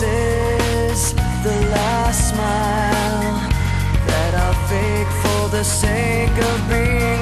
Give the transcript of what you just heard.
This is the last smile that I'll fake for the sake of being